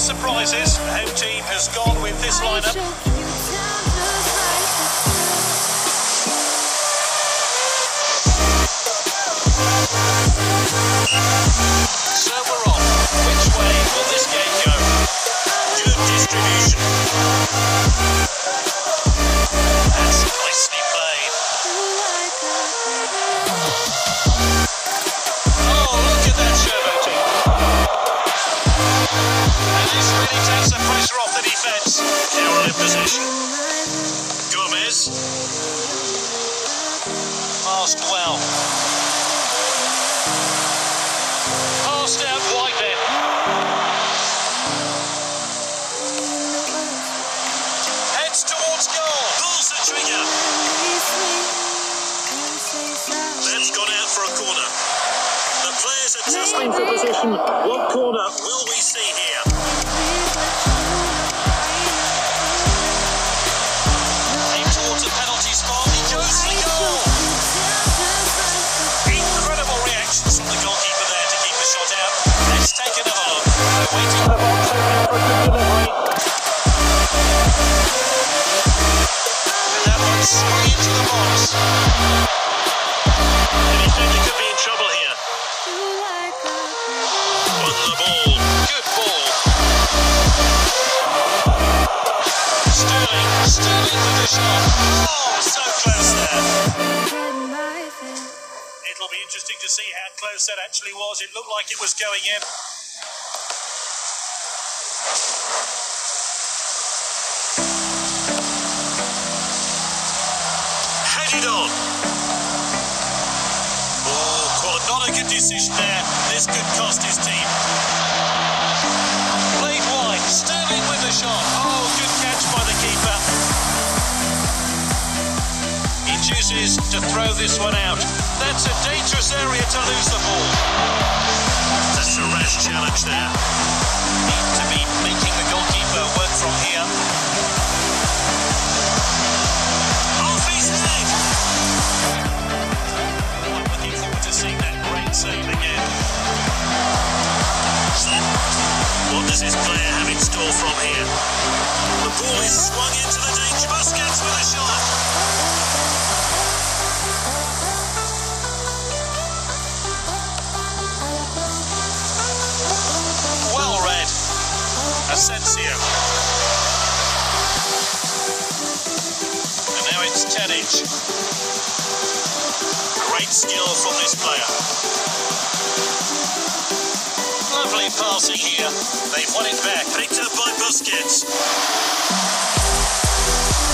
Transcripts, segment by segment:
surprises. The home team has gone with this lineup. So we're on. Which way will this game go? Good distribution. That's nicely played. Oh, look at that turbo team. And this really takes the pressure off the defence. They're all in position. Gomez. Passed well. Testing for position. What corner will we see here? Aim towards the penalty spot. He goes for the goal. Incredible reactions from the goalkeeper there to keep the shot out. Let's take another look. They're waiting for the delivery. And that one straight into the box. Any defender could be in trouble here. The ball. Good ball. Sterling with the shot. Oh, so close there. It'll be interesting to see how close that actually was. It looked like it was going in. Headed on. Oh, not a good decision there. This could cost his team. Sterling with the shot. Oh, good catch by the keeper. He chooses to throw this one out. That's a dangerous area to lose the ball. That's a rash challenge there. Need to be making the goalkeeper work from here. Off his head. I'm looking forward to seeing that great save again. What does his player have in store from here? The ball is swung into the danger. Busquets with a shot. Well read. Asensio. And now it's Tadic. Great skill from this player. Lovely passing here. They've won it back. Picked up by Busquets.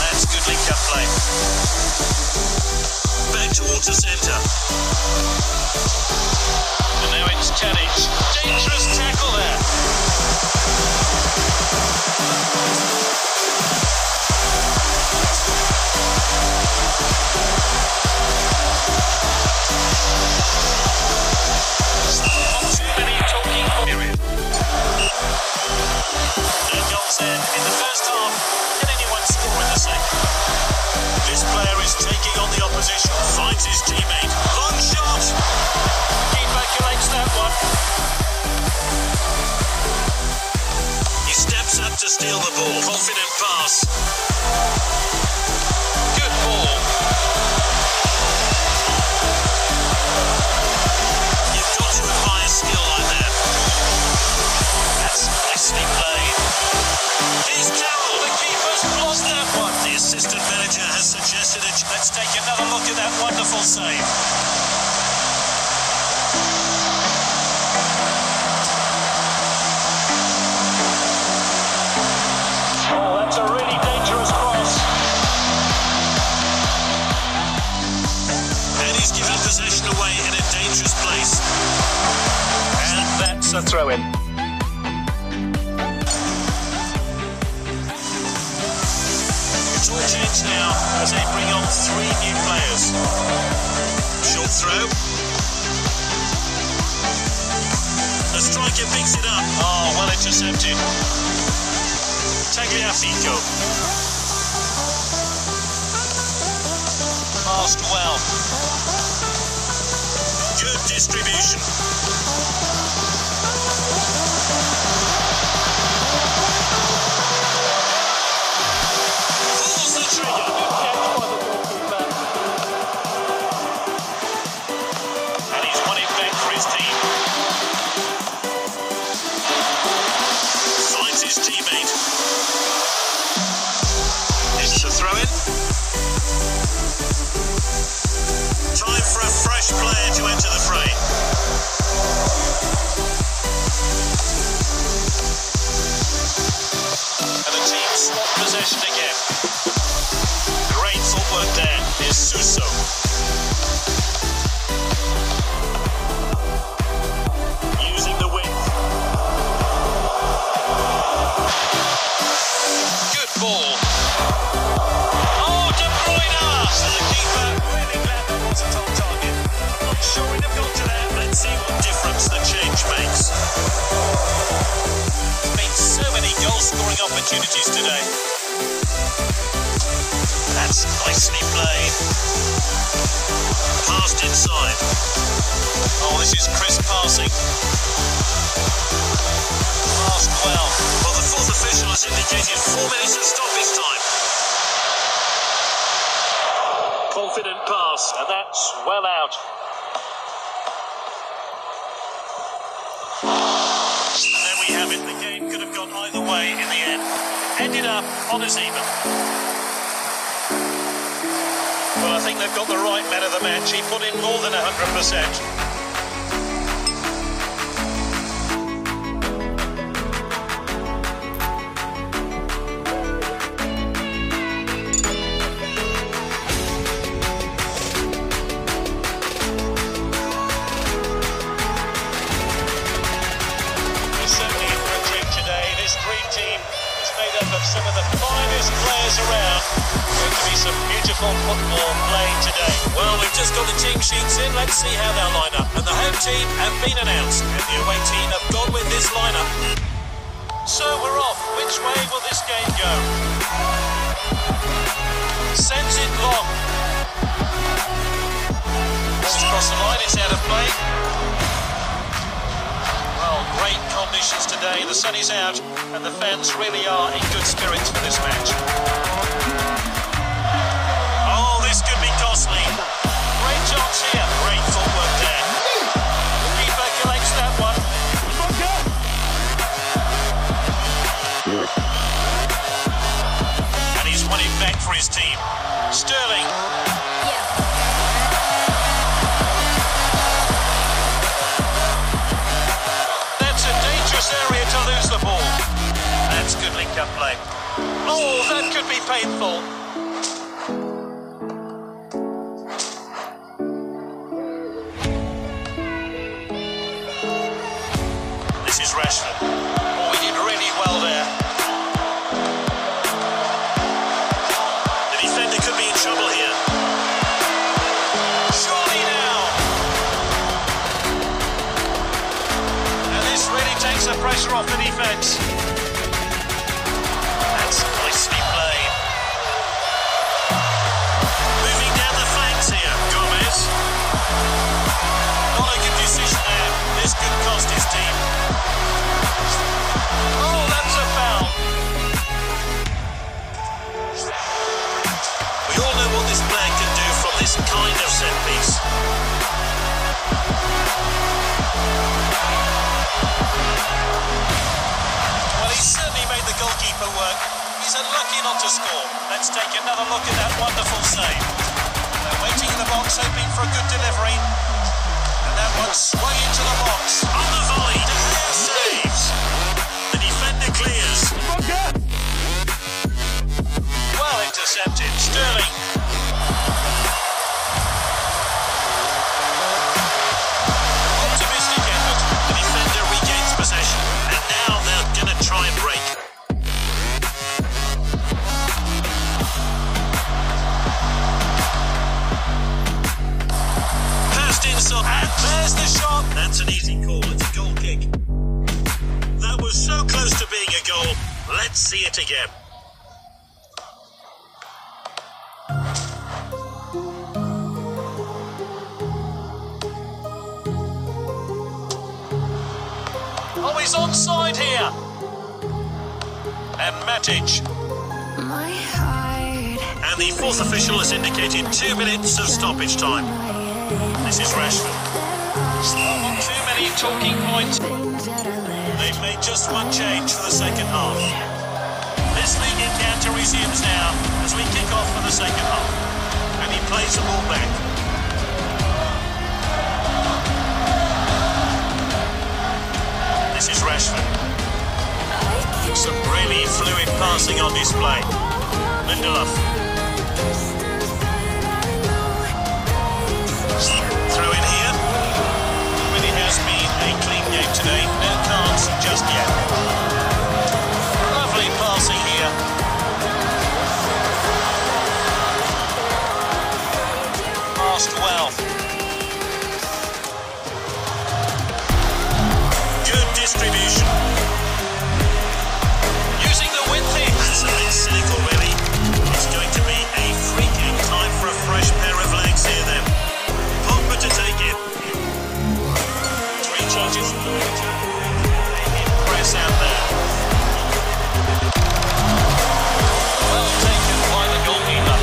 That's good link-up play. Back towards the centre. And now it's Tadic. Dangerous tackle there. In the first half, can anyone score in the second? This player is taking on the opposition, finds his teammate, long shot! Keeper collects that one. He steps up to steal the ball, confident pass. Good ball. You've got to admire skill like that. That's nicely played. Here's Carroll, the keeper's lost that one. The assistant manager has suggested it. Let's take another look at that wonderful save. Oh, that's a really dangerous cross. And he's given possession away in a dangerous place. And that's a throw-in. Change now as they bring on three new players. Short throw. The striker picks it up. Oh, well intercepted. Tagliafico. Passed well. Good distribution. finds his teammate. It's a throw in. Time for a fresh player to enter the fray. And the team's possession again. Great footwork there is Suso. Scoring opportunities today. That's nicely played. Passed inside. Oh, this is crisp passing. Passed well. Well, the fourth official has indicated 4 minutes of stoppage time. Confident pass, and that's well out. Way in the end, ended up on his even. Well, I think they've got the right man of the match. He put in more than 100%. Football play today. Well, we've just got the team sheets in. Let's see how they'll line up. And the home team have been announced, and the away team have gone with this lineup. So we're off. Which way will this game go? Sends it long. This is across the line. It's out of play. Well, great conditions today. The sun is out, and the fans really are in good spirits for this match. This could be costly. Great chance here. Great footwork there. The keeper collects that one. And he's won it back for his team. Sterling. That's a dangerous area to lose the ball. That's good link-up play. Oh, that could be painful. This is Rashford. Oh, he did really well there. The defender could be in trouble here. Surely now. And this really takes the pressure off the defence. That's nicely played. Moving down the flanks here, Gomez. Not a good decision there. This could cost his team. Oh, that's a foul. We all know what this player can do from this kind of set piece. Well, he certainly made the goalkeeper work. He's unlucky not to score. Let's take another look at that wonderful save. They're waiting in the box, hoping for a good delivery. And that one swung into the box. On the volley. Clears. Well intercepted. Sterling. Optimistic effort. The defender regains possession. And now they're going to try and break. Passed inside. And there's the shot. That's an easy call. It's a goal kick. That was so close to being a goal. Let's see it again. Oh, he's onside here. And Matic. My heart. And the fourth official has indicated 2 minutes of stoppage time. This is Rashford. Not too many talking points. they've made just one change for the second half. This league encounter resumes now as we kick off for the second half. And he plays the ball back. This is Rashford. Some really fluid passing on display. Lindelof. Through in here. It really has been a clean game today. No cards just yet. Lovely passing here. Passed well. Distribution. Using the width here. That's a bit cynical, really. It's going to be a free kick time for a fresh pair of legs here then. Pogba to take it. Three charges. Press out there. Well taken by the goalkeeper.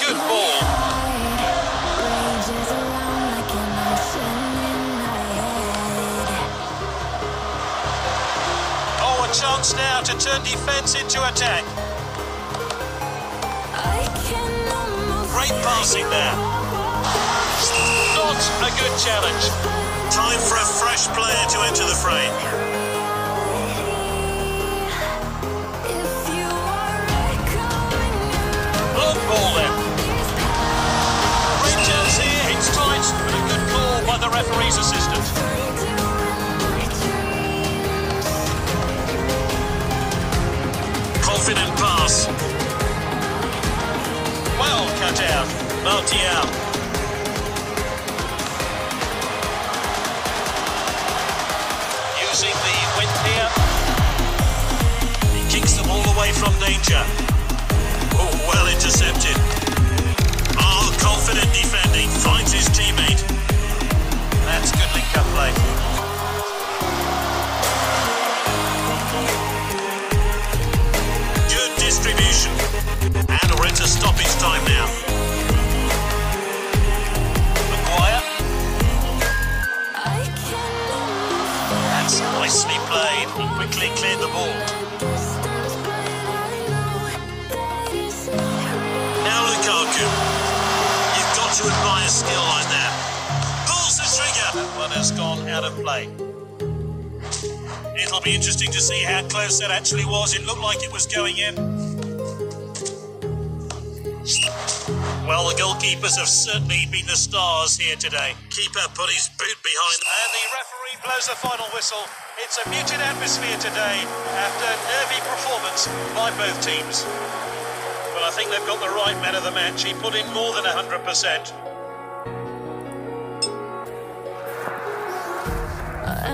Good ball. Oh, a chance now to turn defence into attack. Great passing there. Not a good challenge. Time for a fresh player to enter the fray. The referee's assistant. Confident pass. Well cut out. Martial. Using the width here. He kicks them all away from danger. Oh, well intercepted. Oh, confident defending. Finds his teammate. That's good link-up play. Good distribution. And we're into stoppage time now. Maguire. That's nicely played. He quickly cleared the ball. Now Lukaku. You've got to admire skill like that. That one has gone out of play. It'll be interesting to see how close that actually was. It looked like it was going in. Well, the goalkeepers have certainly been the stars here today. Keeper put his boot behind them. And the referee blows the final whistle. It's a muted atmosphere today after a nervy performance by both teams. Well, I think they've got the right man of the match. He put in more than 100%.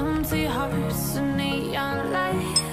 Empty hearts and neon lights.